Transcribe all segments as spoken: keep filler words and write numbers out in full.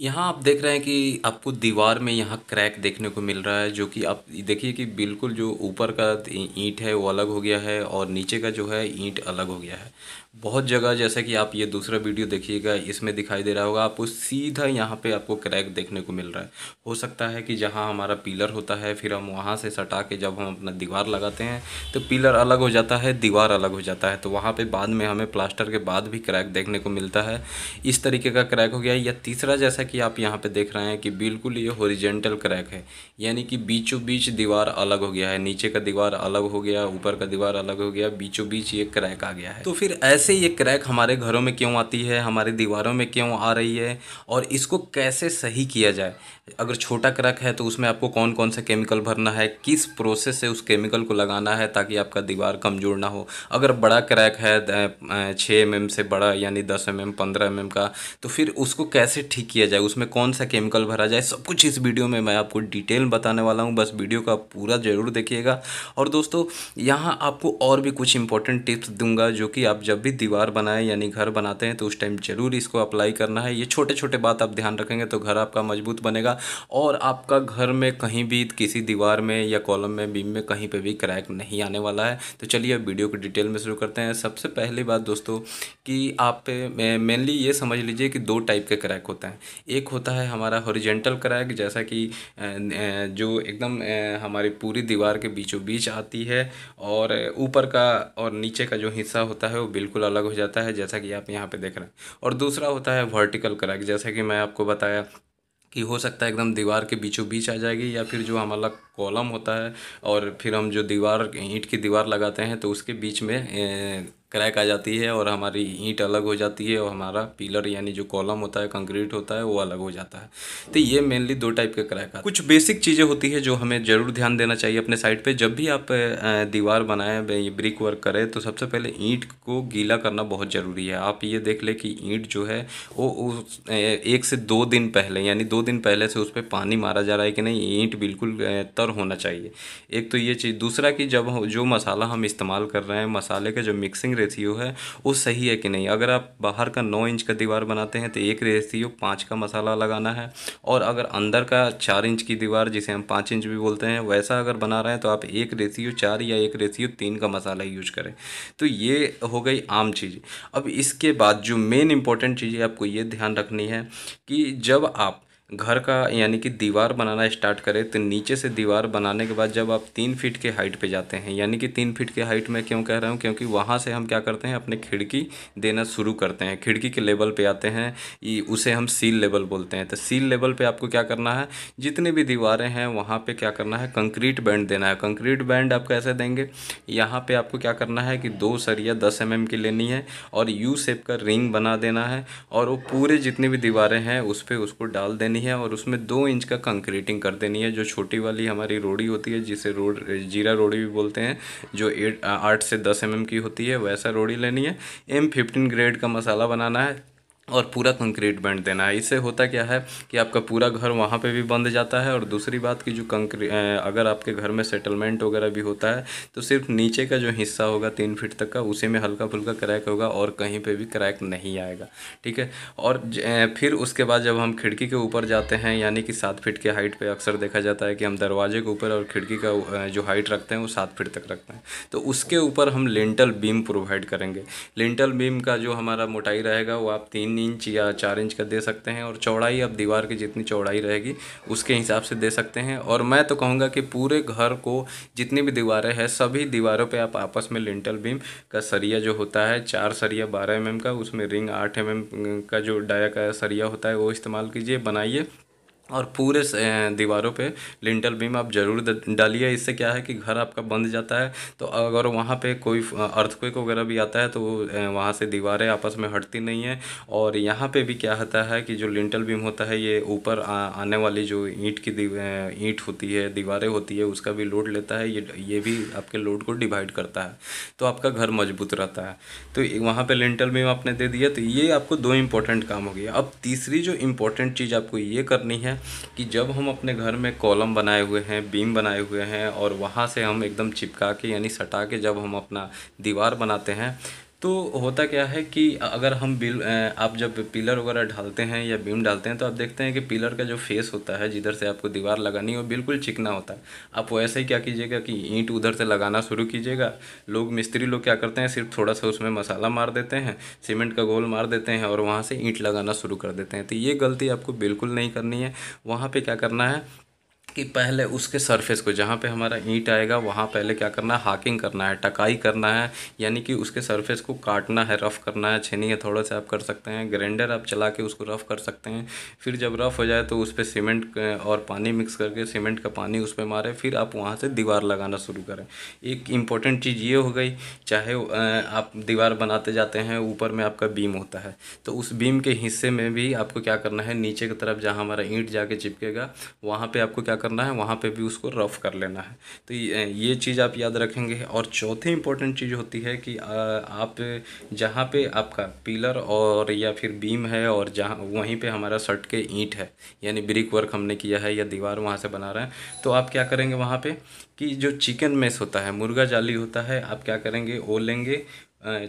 यहाँ आप देख रहे हैं कि आपको दीवार में यहाँ क्रैक देखने को मिल रहा है, जो कि आप देखिए कि बिल्कुल जो ऊपर का ईंट है वो अलग हो गया है और नीचे का जो है ईंट अलग हो गया है। बहुत जगह जैसे कि आप ये दूसरा वीडियो देखिएगा इसमें दिखाई दे रहा होगा आपको सीधा यहाँ पे आपको क्रैक देखने को मिल रहा है। हो सकता है कि जहाँ हमारा पिलर होता है फिर हम वहाँ से सटा के जब हम अपना दीवार लगाते हैं तो पिलर अलग हो जाता है, दीवार अलग हो जाता है, तो वहाँ पर बाद में हमें प्लास्टर के बाद भी क्रैक देखने को मिलता है। इस तरीके का क्रैक हो गया है। या तीसरा जैसा कि आप यहाँ पे देख रहे हैं कि बिल्कुल ये हॉरिजॉन्टल क्रैक है, यानी कि बीचों बीच दीवार अलग हो गया है, नीचे का दीवार अलग हो गया, ऊपर का दीवार अलग हो गया, बीचों बीच ये क्रैक आ गया है। तो फिर ऐसे ये क्रैक हमारे घरों में क्यों आती है, हमारी दीवारों में क्यों आ रही है और इसको कैसे सही किया जाए। अगर छोटा क्रैक है तो उसमें आपको कौन कौन सा केमिकल भरना है, किस प्रोसेस से उस केमिकल को लगाना है ताकि आपका दीवार कमज़ोर ना हो। अगर बड़ा क्रैक है छः एम एम से बड़ा यानी दस एम एम पंद्रह एम एम का, तो फिर उसको कैसे ठीक किया जाए, उसमें कौन सा केमिकल भरा जाए, सब कुछ इस वीडियो में मैं आपको डिटेल बताने वाला हूं। बस वीडियो का पूरा जरूर देखिएगा। और दोस्तों यहां आपको और भी कुछ इंपॉर्टेंट टिप्स दूंगा जो कि आप जब भी दीवार बनाएं यानी घर बनाते हैं तो उस टाइम जरूर इसको अप्लाई करना है। ये छोटे छोटे बात आप ध्यान रखेंगे तो घर आपका मजबूत बनेगा और आपका घर में कहीं भी किसी दीवार में या कॉलम में बीम में कहीं पर भी क्रैक नहीं आने वाला है। तो चलिए अब वीडियो को डिटेल में शुरू करते हैं। सबसे पहली बात दोस्तों कि आप मेनली ये समझ लीजिए कि दो टाइप के क्रैक होते हैं। एक होता है हमारा हॉरिजॉन्टल क्रैक, जैसा कि जो एकदम हमारी पूरी दीवार के बीचों बीच आती है और ऊपर का और नीचे का जो हिस्सा होता है वो बिल्कुल अलग हो जाता है, जैसा कि आप यहाँ पे देख रहे हैं। और दूसरा होता है वर्टिकल क्रैक, जैसा कि मैं आपको बताया कि हो सकता है एकदम दीवार के बीचों बीच आ जाएगी या फिर जो हमारा कॉलम होता है और फिर हम जो दीवार ईंट की दीवार लगाते हैं तो उसके बीच में ए, क्रैक आ जाती है और हमारी ईंट अलग हो जाती है और हमारा पिलर यानी जो कॉलम होता है कंक्रीट होता है वो अलग हो जाता है। तो ये मेनली दो टाइप के क्रैक है। कुछ बेसिक चीज़ें होती है जो हमें ज़रूर ध्यान देना चाहिए अपने साइड पे। जब भी आप दीवार बनाएं ब्रिक वर्क करें तो सबसे पहले ईंट को गीला करना बहुत ज़रूरी है। आप ये देख लें कि ईंट जो है वो उस एक से दो दिन पहले यानी दो दिन पहले से उस पर पानी मारा जा रहा है कि नहीं, ईंट बिल्कुल तर होना चाहिए। एक तो ये चीज़। दूसरा कि जब जो मसाला हम इस्तेमाल कर रहे हैं, मसाले का जो मिक्सिंग रेशियो है वो सही है कि नहीं। अगर आप बाहर का नौ इंच का दीवार बनाते हैं तो एक रेशियो पाँच का मसाला लगाना है और अगर अंदर का चार इंच की दीवार जिसे हम पाँच इंच भी बोलते हैं वैसा अगर बना रहे हैं तो आप एक रेशियो चार या एक रेशियो तीन का मसाला यूज करें। तो ये हो गई आम चीज़। अब इसके बाद जो मेन इंपॉर्टेंट चीज़ आपको ये ध्यान रखनी है कि जब आप घर का यानी कि दीवार बनाना स्टार्ट करें तो नीचे से दीवार बनाने के बाद जब आप तीन फीट के हाइट पे जाते हैं, यानी कि तीन फीट के हाइट में क्यों कह रहा हूँ, क्योंकि वहाँ से हम क्या करते हैं अपने खिड़की देना शुरू करते हैं, खिड़की के लेवल पे आते हैं, उसे हम सील लेवल बोलते हैं। तो सील लेवल पे आपको क्या करना है, जितने भी दीवारें हैं वहाँ पर क्या करना है, कंक्रीट बैंड देना है। कंक्रीट बैंड आप कैसे देंगे, यहाँ पर आपको क्या करना है कि दो सरिया दस एम एम की लेनी है और यू शेप का रिंग बना देना है और वो पूरे जितनी भी दीवारें हैं उस पर उसको डाल देनी है और उसमें दो इंच का कंक्रीटिंग कर देनी है। जो छोटी वाली हमारी रोड़ी होती है जिसे रोड जीरा रोड़ी भी बोलते हैं, जो एट आठ से दस एम एम की होती है वैसा रोड़ी लेनी है। एम फिफ्टीन ग्रेड का मसाला बनाना है और पूरा कंक्रीट बैंड देना है। इससे होता क्या है कि आपका पूरा घर वहाँ पे भी बंध जाता है। और दूसरी बात कि जो कंक्रीट अगर आपके घर में सेटलमेंट वगैरह भी होता है तो सिर्फ नीचे का जो हिस्सा होगा तीन फीट तक का उसी में हल्का फुल्का क्रैक होगा और कहीं पे भी क्रैक नहीं आएगा, ठीक है। और फिर उसके बाद जब हम खिड़की के ऊपर जाते हैं यानी कि सात फीट के हाइट पर अक्सर देखा जाता है कि हम दरवाजे के ऊपर और खिड़की का जो हाइट रखते हैं वो सात फीट तक रखते हैं, तो उसके ऊपर हम लिंटल बीम प्रोवाइड करेंगे। लिंटल बीम का जो हमारा मोटाई रहेगा वो आप तीन इंच या चार इंच का दे सकते हैं और चौड़ाई आप दीवार की जितनी चौड़ाई रहेगी उसके हिसाब से दे सकते हैं। और मैं तो कहूँगा कि पूरे घर को जितनी भी दीवारें हैं सभी दीवारों पे आप आपस में लिंटल बीम का सरिया जो होता है चार सरिया बारह एम एम का, उसमें रिंग आठ एम एम का जो डाया का सरिया होता है वो इस्तेमाल कीजिए, बनाइए और पूरे दीवारों पे लिंटल बीम आप ज़रूर डालिए। इससे क्या है कि घर आपका बंद जाता है, तो अगर वहाँ पे कोई अर्थक्वेक वगैरह भी आता है तो वहाँ से दीवारें आपस में हटती नहीं है। और यहाँ पे भी क्या होता है कि जो लिंटल बीम होता है ये ऊपर आने वाली जो ईंट की ईंट होती है दीवारें होती है उसका भी लोड लेता है, ये ये भी आपके लोड को डिवाइड करता है, तो आपका घर मजबूत रहता है। तो वहाँ पर लिंटल बीम आपने दे दिया। तो ये आपको दो इम्पोर्टेंट काम हो गया। अब तीसरी जो इम्पोर्टेंट चीज़ आपको ये करनी है कि जब हम अपने घर में कॉलम बनाए हुए हैं, बीम बनाए हुए हैं और वहाँ से हम एकदम चिपका के यानी सटा के जब हम अपना दीवार बनाते हैं तो होता क्या है कि अगर हम बिल आप जब पिलर वगैरह ढालते हैं या बीम डालते हैं तो आप देखते हैं कि पिलर का जो फेस होता है जिधर से आपको दीवार लगानी है वो बिल्कुल चिकना होता है। आप वैसे ही क्या कीजिएगा कि ईंट उधर से लगाना शुरू कीजिएगा। लोग मिस्त्री लोग क्या करते हैं, सिर्फ थोड़ा सा उसमें मसाला मार देते हैं, सीमेंट का घोल मार देते हैं और वहाँ से ईंट लगाना शुरू कर देते हैं। तो ये गलती आपको बिल्कुल नहीं करनी है। वहाँ पर क्या करना है कि पहले उसके सरफेस को, जहाँ पे हमारा ईंट आएगा वहाँ पहले क्या करना है, हाकिंग करना है, टकाई करना है, यानी कि उसके सरफेस को काटना है, रफ़ करना है। छेनी थोड़ा से आप कर सकते हैं, ग्राइंडर आप चला के उसको रफ़ कर सकते हैं। फिर जब रफ़ हो जाए तो उस पर सीमेंट और पानी मिक्स करके सीमेंट का पानी उस पर मारें, फिर आप वहाँ से दीवार लगाना शुरू करें। एक इम्पॉर्टेंट चीज़ ये हो गई, चाहे आप दीवार बनाते जाते हैं ऊपर में आपका बीम होता है तो उस बीम के हिस्से में भी आपको क्या करना है, नीचे की तरफ जहाँ हमारा ईंट जाके चिपकेगा वहाँ पर आपको क्या करना है, वहाँ पे भी उसको रफ़ कर लेना है। तो ये चीज़ आप याद रखेंगे। और चौथी इंपॉर्टेंट चीज़ होती है कि आप जहाँ पे आपका पिलर और या फिर बीम है और जहाँ वहीं पे हमारा सट के ईंट है, यानी ब्रिक वर्क हमने किया है या दीवार वहाँ से बना रहे हैं, तो आप क्या करेंगे वहाँ पे कि जो चिकन मेस होता है, मुर्गा जाली होता है, आप क्या करेंगे, वो लेंगे,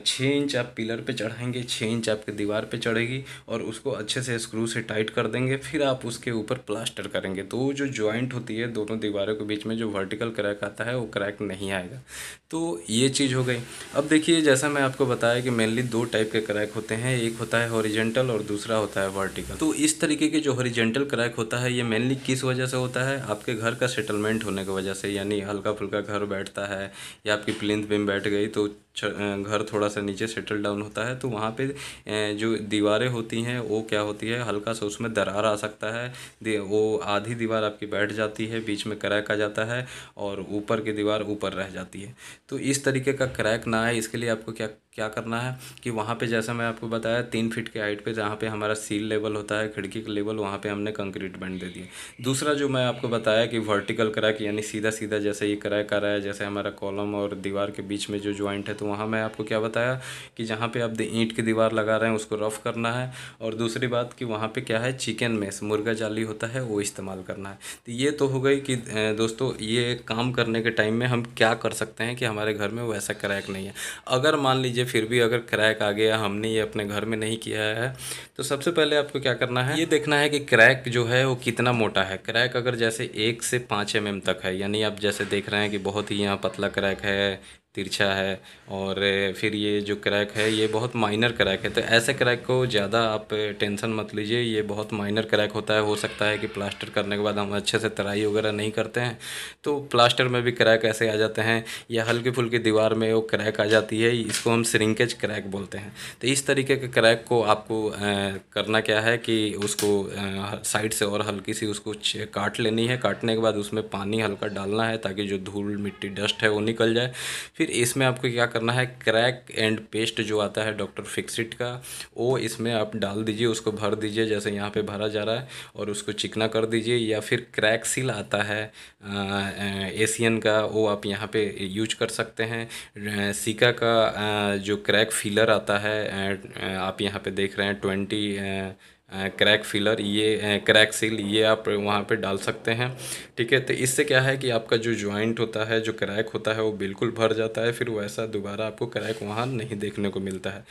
छः इंच आप पिलर पे चढ़ाएंगे, छः इंच आपके दीवार पे चढ़ेगी और उसको अच्छे से स्क्रू से टाइट कर देंगे। फिर आप उसके ऊपर प्लास्टर करेंगे तो जो जॉइंट होती है दोनों दीवारों के बीच में जो वर्टिकल क्रैक आता है वो क्रैक नहीं आएगा। तो ये चीज़ हो गई। अब देखिए, जैसा मैं आपको बताया कि मेनली दो टाइप के क्रैक होते हैं, एक होता है हॉरिजेंटल और दूसरा होता है वर्टिकल। तो इस तरीके के जो हॉरिजेंटल क्रैक होता है ये मेनली किस वजह से होता है, आपके घर का सेटलमेंट होने की वजह से, यानी हल्का फुल्का घर बैठता है या आपकी प्लिंथ बीम बैठ गई तो घर थोड़ा सा नीचे सेटल डाउन होता है, तो वहाँ पे जो दीवारें होती हैं वो क्या होती है, हल्का सा उसमें दरार आ सकता है। वो आधी दीवार आपकी बैठ जाती है, बीच में क्रैक आ जाता है और ऊपर की दीवार ऊपर रह जाती है। तो इस तरीके का क्रैक ना आए इसके लिए आपको क्या क्या करना है कि वहाँ पे जैसा मैं आपको बताया तीन फीट के हाइट पे जहाँ पे हमारा सील लेवल होता है, खिड़की का लेवल, वहाँ पे हमने कंक्रीट बैंड दे दिया। दूसरा जो मैं आपको बताया कि वर्टिकल क्रैक, यानी सीधा सीधा जैसे ये क्रैक आ रहा है, जैसे हमारा कॉलम और दीवार के बीच में जो ज्वाइंट है, तो वहाँ मैं आपको क्या बताया कि जहाँ पर आप ईंट की दीवार लगा रहे हैं उसको रफ़ करना है। और दूसरी बात कि वहाँ पर क्या है, चिकन मेस मुर्गा जाली होता है वो इस्तेमाल करना है। तो ये तो हो गई कि दोस्तों ये काम करने के टाइम में हम क्या कर सकते हैं कि हमारे घर में वैसा क्रैक नहीं है। अगर मान लीजिए फिर भी अगर क्रैक आ गया, हमने ये अपने घर में नहीं किया है, तो सबसे पहले आपको क्या करना है, ये देखना है कि क्रैक जो है वो कितना मोटा है। क्रैक अगर जैसे एक से पाँच एम एम तक है, यानी आप जैसे देख रहे हैं कि बहुत ही यहाँ पतला क्रैक है, तिरछा है, और फिर ये जो क्रैक है ये बहुत माइनर क्रैक है, तो ऐसे क्रैक को ज़्यादा आप टेंशन मत लीजिए, ये बहुत माइनर क्रैक होता है। हो सकता है कि प्लास्टर करने के बाद हम अच्छे से तराई वगैरह नहीं करते हैं तो प्लास्टर में भी क्रैक ऐसे आ जाते हैं या हल्की फुल्की दीवार में वो क्रैक आ जाती है, इसको हम श्रिंकेज क्रैक बोलते हैं। तो इस तरीके के क्रैक को आपको आ, करना क्या है कि उसको साइड से और हल्की सी उसको काट लेनी है। काटने के बाद उसमें पानी हल्का डालना है ताकि जो धूल मिट्टी डस्ट है वो निकल जाए। फिर इसमें आपको क्या करना है, क्रैक एंड पेस्ट जो आता है डॉक्टर फिक्सिट का, वो इसमें आप डाल दीजिए, उसको भर दीजिए जैसे यहाँ पे भरा जा रहा है, और उसको चिकना कर दीजिए। या फिर क्रैक सील आता है एशियन का, वो आप यहाँ पे यूज कर सकते हैं। सिका का आ, जो क्रैक फिलर आता है, आप यहाँ पे देख रहे हैं ट्वेंटी क्रैक फिलर, ये क्रैक सील, ये आप वहाँ पे डाल सकते हैं, ठीक है। तो इससे क्या है कि आपका जो जॉइंट होता है, जो क्रैक होता है वो बिल्कुल भर जाता है, फिर वैसा दोबारा आपको क्रैक वहाँ नहीं देखने को मिलता है।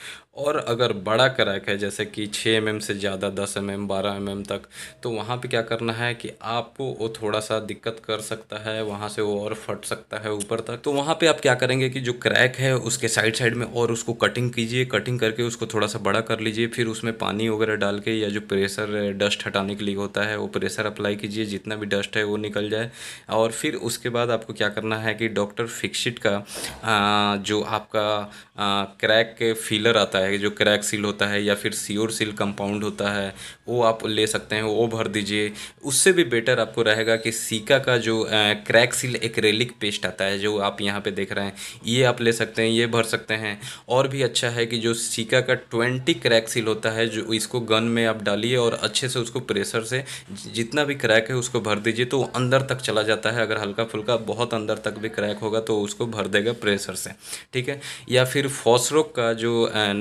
और अगर बड़ा क्रैक है जैसे कि छः एम एम से ज़्यादा, दस एम एम बारह एम एम तक, तो वहाँ पे क्या करना है कि आपको वो थोड़ा सा दिक्कत कर सकता है, वहाँ से वो और फट सकता है ऊपर तक। तो वहाँ पर आप क्या करेंगे कि जो क्रैक है उसके साइड साइड में और उसको कटिंग कीजिए, कटिंग करके उसको थोड़ा सा बड़ा कर लीजिए। फिर उसमें पानी वगैरह डाल के जो प्रेशर डस्ट हटाने के लिए होता है वो प्रेशर अप्लाई कीजिए, जितना भी डस्ट है वो निकल जाए। और फिर उसके बाद आपको क्या करना है कि डॉक्टर फिक्सिट का आ, जो आपका आ, क्रैक फिलर आता है, जो क्रैक सील होता है, या फिर सियोर सील कंपाउंड होता है, वो आप ले सकते हैं, वो भर दीजिए। उससे भी बेटर आपको रहेगा कि सीका का जो आ, क्रैक सील एक्रेलिक पेस्ट आता है, जो आप यहाँ पर देख रहे हैं, ये आप ले सकते हैं, ये भर सकते हैं। और भी अच्छा है कि जो सीका का ट्वेंटी क्रैक सील होता है, जो इसको गन में आप डालिए और अच्छे से उसको प्रेशर से जितना भी क्रैक है उसको भर दीजिए तो अंदर तक चला जाता है। अगर हल्का फुल्का बहुत अंदर तक भी क्रैक होगा तो उसको भर देगा प्रेशर से, ठीक है। या फिर फॉस्रोक का जो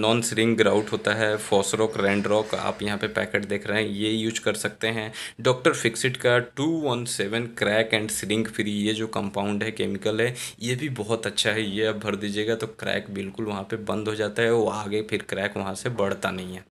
नॉन श्रिंक ग्राउट होता है, फॉस्रोक रैंडरॉक, आप यहाँ पे पैकेट देख रहे हैं, ये यूज कर सकते हैं। डॉक्टर फिक्सिट का two one seven crack and shrink free, ये जो कंपाउंड है केमिकल है, ये भी बहुत अच्छा है। ये आप भर दीजिएगा तो क्रैक बिल्कुल वहाँ पे बंद हो जाता है, वो आगे फिर क्रैक वहाँ से बढ़ता नहीं है।